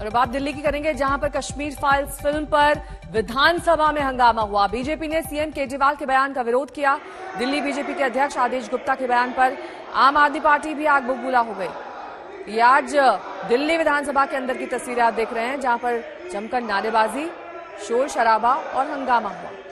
और अब बात दिल्ली की करेंगे, जहां पर कश्मीर फाइल्स फिल्म पर विधानसभा में हंगामा हुआ। बीजेपी ने सीएम केजरीवाल के बयान का विरोध किया। दिल्ली बीजेपी के अध्यक्ष आदेश गुप्ता के बयान पर आम आदमी पार्टी भी आग बबूला हो गई। ये आज दिल्ली विधानसभा के अंदर की तस्वीरें आप देख रहे हैं, जहां पर जमकर नारेबाजी, शोर शराबा और हंगामा हुआ।